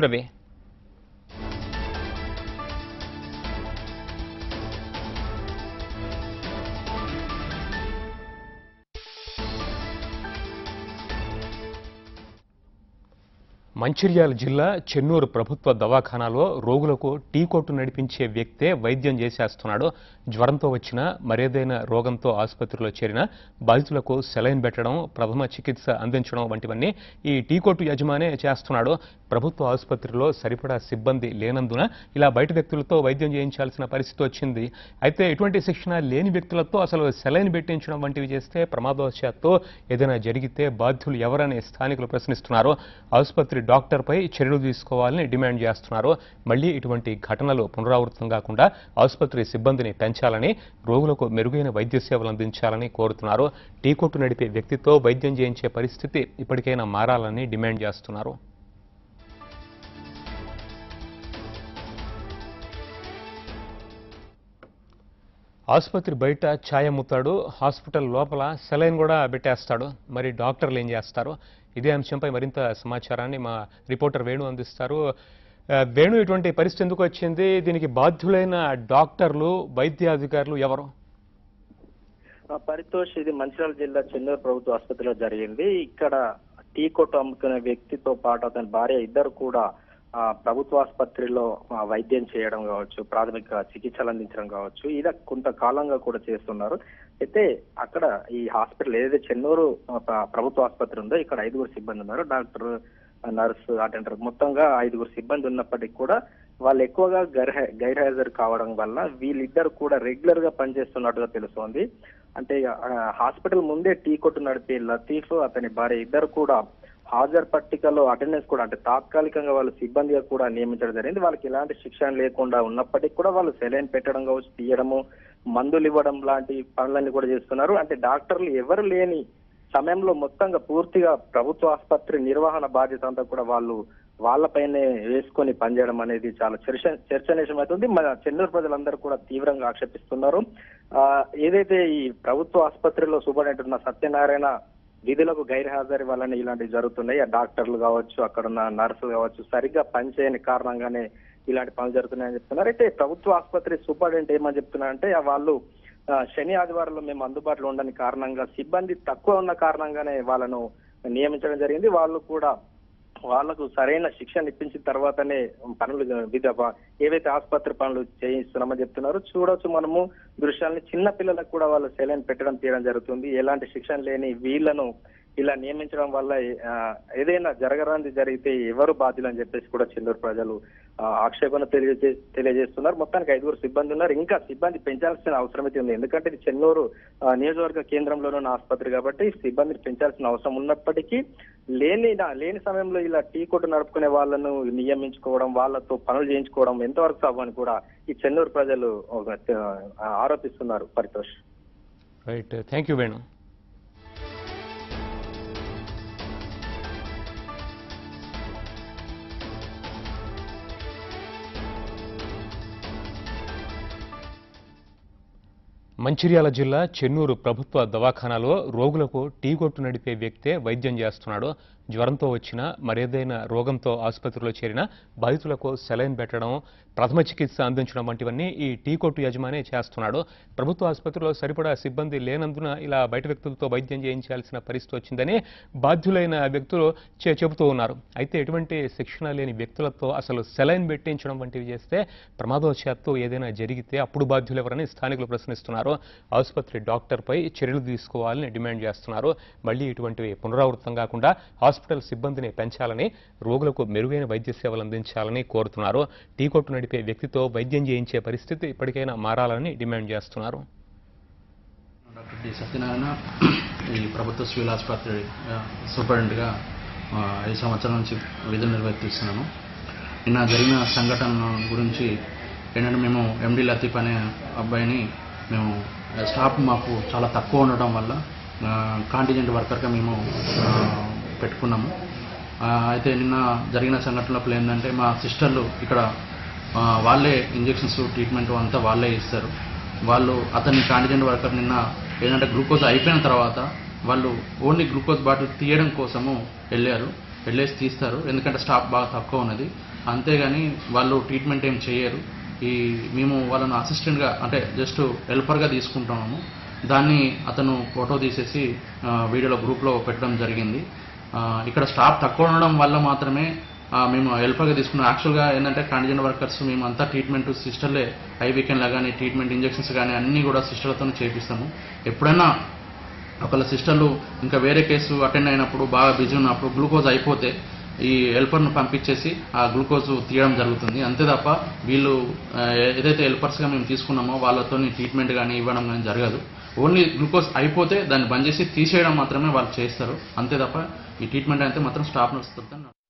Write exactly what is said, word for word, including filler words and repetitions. रवि మంచిర్యాల జిల్లా చెన్నూరు ప్రభుత్వ దవాఖానాలో రోగులకు టీ కొట్టు నడిపించే వ్యక్తే వైద్యం చేసేస్తున్నాడు. జ్వరంతో వచ్చిన మరేదైనా రోగంతో ఆసుపత్రిలో చేరిన బాధితులకు సెలైన్ పెట్టడం, ప్రథమ చికిత్స అందించడం వంటివన్నీ ఈ టీ కొట్టు యజమానే చేస్తున్నాడు. ప్రభుత్వ ఆసుపత్రిలో సరిపడా సిబ్బంది లేనందున ఇలా బయట వ్యక్తులతో వైద్యం చేయించాల్సిన పరిస్థితి వచ్చింది. అయితే ఇటువంటి శిక్షణ లేని వ్యక్తులతో అసలు సెలైన్ పెట్టించడం వంటివి చేస్తే ప్రమాదవశాత్తు ఏదైనా జరిగితే బాధ్యులు ఎవరని స్థానికులు ప్రశ్నిస్తున్నారు. ఆసుపత్రి డాక్టర్ పై చర్యలు తీసుకోవాలని డిమాండ్ చేస్తున్నారు. మళ్లీ ఇటువంటి ఘటనలు పునరావృతం కాకుండా ఆసుపత్రి సిబ్బందిని పెంచాలని, రోగులకు మెరుగైన వైద్య సేవలు అందించాలని కోరుతున్నారు. టీ కొట్టు నడిపే వ్యక్తితో వైద్యం చేయించే పరిస్థితి ఇప్పటికైనా మారాలని డిమాండ్ చేస్తున్నారు. ఆసుపత్రి బయట ఛాయ అమ్ముతాడు, హాస్పిటల్ లోపల సెలైన్ కూడా పెట్టేస్తాడు. మరి డాక్టర్లు ఏం చేస్తారు? ఇదే అంశంపై మరింత సమాచారాన్ని మా రిపోర్టర్ వేణు అందిస్తారు. వేణు, ఇటువంటి పరిస్థితి ఎందుకు వచ్చింది? దీనికి బాధ్యులైన డాక్టర్లు, వైద్యాధికారులు ఎవరు? పరితోష్, ఇది మంచిర్యాల జిల్లా చెన్నూరు ప్రభుత్వ ఆసుపత్రిలో జరిగింది. ఇక్కడ టీ కొట్టు అమ్ముకునే వ్యక్తితో పాటు అతని భార్య ఇద్దరు కూడా ప్రభుత్వ ఆసుపత్రిలో వైద్యం చేయడం కావచ్చు, ప్రాథమిక చికిత్సలు అందించడం కావచ్చు, ఇలా కొంతకాలంగా కూడా చేస్తున్నారు. అయితే అక్కడ ఈ హాస్పిటల్ ఏదైతే చెన్నూరు ప్రభుత్వ ఆసుపత్రి ఉందో ఇక్కడ ఐదుగురు సిబ్బంది ఉన్నారు. డాక్టర్, నర్సు, అటెండర్, మొత్తంగా ఐదుగురు సిబ్బంది ఉన్నప్పటికీ కూడా వాళ్ళు ఎక్కువగా గైర్ గైర్హాజరు కావడం వల్ల వీళ్ళిద్దరు కూడా రెగ్యులర్ గా పనిచేస్తున్నట్టుగా తెలుస్తోంది. అంటే హాస్పిటల్ ముందే టీ కొట్టు నడిపే లతీఫ్, అతని భార్య ఇద్దరు కూడా హాజరు పట్టికలో అటెండెన్స్ కూడా అంటే తాత్కాలికంగా వాళ్ళు సిబ్బందిగా కూడా నియమించడం జరిగింది. వాళ్ళకి ఎలాంటి శిక్షణ లేకుండా ఉన్నప్పటికీ కూడా వాళ్ళు సెలైన్ పెట్టడం కావచ్చు, తీయడము, మందులు ఇవ్వడం లాంటి పనులన్నీ కూడా చేస్తున్నారు. అంటే డాక్టర్లు ఎవరు లేని సమయంలో మొత్తంగా పూర్తిగా ప్రభుత్వ ఆసుపత్రి నిర్వహణ బాధ్యత అంతా కూడా వాళ్ళు వాళ్ళపైనే వేసుకొని పనిచేయడం అనేది చాలా చర్చ చర్చనీయమవుతుంది. మన చెన్నూరు ప్రజలందరూ కూడా తీవ్రంగా ఆక్షేపిస్తున్నారు. ఆ ఏదైతే ఈ ప్రభుత్వ ఆసుపత్రిలో సూపరింటెండెంట్ ఉన్న సత్యనారాయణ విధులకు గైర్హాజరీ వల్లనే ఇలాంటివి జరుగుతున్నాయి. ఆ డాక్టర్లు కావచ్చు, అక్కడున్న నర్సులు కావచ్చు, సరిగ్గా పనిచేయని కారణంగానే ఇలాంటి పనులు జరుగుతున్నాయని చెప్తున్నారు. అయితే ప్రభుత్వ ఆసుపత్రి సూపరింటెండెంట్ ఏమని చెప్తున్నారంటే, వాళ్ళు శని ఆదివారంలో మేము అందుబాటులో ఉండని కారణంగా, సిబ్బంది తక్కువ ఉన్న కారణంగానే వాళ్ళను నియమించడం జరిగింది. వాళ్ళు కూడా వాళ్లకు సరైన శిక్షణ ఇప్పించిన తర్వాతనే పనులు ఏవైతే ఆసుపత్రి పనులు చేయిస్తున్నామని చెప్తున్నారు. చూడొచ్చు మనము దృశ్యాలని, చిన్న పిల్లలకు కూడా వాళ్ళు సెలైన్ పెట్టడం తీయడం జరుగుతుంది. ఎలాంటి శిక్షణ లేని వీళ్లను ఇలా నియమించడం వల్ల ఏదైనా జరగరాంది జరిగితే ఎవరు బాధ్యులు అని చెప్పేసి కూడా చెన్నూరు ప్రజలు ఆక్షేపణ తెలియజే తెలియజేస్తున్నారు. మొత్తానికి ఐదుగురు సిబ్బంది ఉన్నారు. ఇంకా సిబ్బంది పెంచాల్సిన అవసరం అయితే ఉంది. ఎందుకంటే ఇది చెన్నూరు నియోజకవర్గ కేంద్రంలోనే ఉన్న ఆసుపత్రి కాబట్టి సిబ్బందిని పెంచాల్సిన అవసరం ఉన్నప్పటికీ లేని లేని సమయంలో ఇలా టీ కొట్టు నడుపుకునే వాళ్ళను నియమించుకోవడం, వాళ్ళతో పనులు చేయించుకోవడం ఎంతవరకు సభని కూడా ఈ చెన్నూరు ప్రజలు ఆరోపిస్తున్నారు. Paritosh, right, thank you Venu. Mancherial జిల్లా చెన్నూరు ప్రభుత్వ దవాఖానాలో రోగులకు టీ కొట్టు నడిపే వ్యక్తే వైద్యం చేస్తున్నాడు. జ్వరంతో వచ్చిన మరేదైనా రోగంతో ఆసుపత్రిలో చేరిన బాధితులకు సెలైన్ పెట్టడం, ప్రథమ చికిత్స అందించడం వంటివన్నీ ఈ టీ కొట్టు యజమానే చేస్తున్నాడు. ప్రభుత్వ ఆసుపత్రిలో సరిపడా సిబ్బంది లేనందున ఇలా బయట వ్యక్తులతో వైద్యం చేయించాల్సిన పరిస్థితి వచ్చిందని బాధ్యులైన వ్యక్తులు చెబుతూ ఉన్నారు. అయితే ఎటువంటి శిక్షణ లేని వ్యక్తులతో అసలు సెలైన్ పెట్టించడం వంటివి చేస్తే ప్రమాదవశాత్తు ఏదైనా జరిగితే అప్పుడు బాధ్యులు ఎవరని స్థానికులు ప్రశ్నిస్తున్నారు. ఆసుపత్రి డాక్టర్పై చర్యలు తీసుకోవాలని డిమాండ్ చేస్తున్నారు. మళ్లీ ఇటువంటివి పునరావృతం కాకుండా హాస్పిటల్ సిబ్బందిని పెంచాలని, రోగులకు మెరుగైన వైద్య సేవలు అందించాలని కోరుతున్నారు. టీ కొట్టు నడిపే వ్యక్తితో వైద్యం చేయించే పరిస్థితి ఇప్పటికైనా మారాలని డిమాండ్ చేస్తున్నారు. డాక్టర్ డి సత్యనారాయణ ఈ ప్రభుత్వ సివిల్ ఆసుపత్రి సూపరింటెండెంట్గా ఐదు సంవత్సరాల నుంచి విధులు నిర్వర్తిస్తున్నాను. నిన్న జరిగిన సంఘటన గురించి ఏంటంటే, మేము ఎండి లతీఫ్ అనే అబ్బాయిని మేము స్టాఫ్ మాకు చాలా తక్కువ ఉండడం వల్ల కాంటిజెంట్ వర్కర్గా మేము పెట్టుకున్నాము. అయితే నిన్న జరిగిన సంఘటనలప్పుడు ఏంటంటే, మా సిస్టర్లు ఇక్కడ వాళ్ళే ఇంజెక్షన్స్, ట్రీట్మెంట్ అంతా వాళ్ళే ఇస్తారు. వాళ్ళు అతన్ని కాంటిజెంట్ వర్కర్ నిన్న ఏంటంటే గ్లూకోజ్ అయిపోయిన తర్వాత వాళ్ళు ఓన్లీ గ్లూకోజ్ బాటిల్ తీయడం కోసము వెళ్ళారు. వెళ్ళేసి తీస్తారు, ఎందుకంటే స్టాఫ్ బాగా తక్కువ ఉన్నది. అంతేగాని వాళ్ళు ట్రీట్మెంట్ ఏం చేయరు. ఈ మేము వాళ్ళను అసిస్టెంట్గా అంటే జస్ట్ హెల్పర్గా తీసుకుంటున్నాము. దాన్ని అతను ఫోటో తీసేసి వీడియోలో గ్రూప్లో పెట్టడం జరిగింది. ఇక్కడ స్టాఫ్ తక్కువ ఉండడం వల్ల మాత్రమే మేము హెల్పర్గా తీసుకున్నాం. యాక్చువల్గా ఏంటంటే కండిజెంట్ వర్కర్స్ మేము అంతా ట్రీట్మెంట్ సిస్టర్లే, ఐ వీకెండ్లా కానీ ట్రీట్మెంట్ ఇంజెక్షన్స్ కానీ అన్నీ కూడా సిస్టర్లతోనే చేపిస్తాము. ఎప్పుడైనా ఒకళ్ళ సిస్టర్లు ఇంకా వేరే కేసు అటెండ్ అయినప్పుడు బాగా బిజీ ఉన్నప్పుడు గ్లూకోజ్ అయిపోతే ఈ హెల్పర్ను పంపించేసి ఆ గ్లూకోజ్ తీయడం జరుగుతుంది. అంతే తప్ప వీళ్ళు ఏదైతే హెల్పర్స్గా మేము తీసుకున్నామో వాళ్ళతో ట్రీట్మెంట్ కానీ ఇవ్వడం కానీ జరగదు. ఓన్లీ గ్లూకోజ్ అయిపోతే దాన్ని బంద్ చేసి తీసేయడం మాత్రమే వాళ్ళు చేస్తారు. అంతే తప్ప ఈ ట్రీట్మెంట్ అయితే మాత్రం స్టాఫ్ నడుస్తుంది.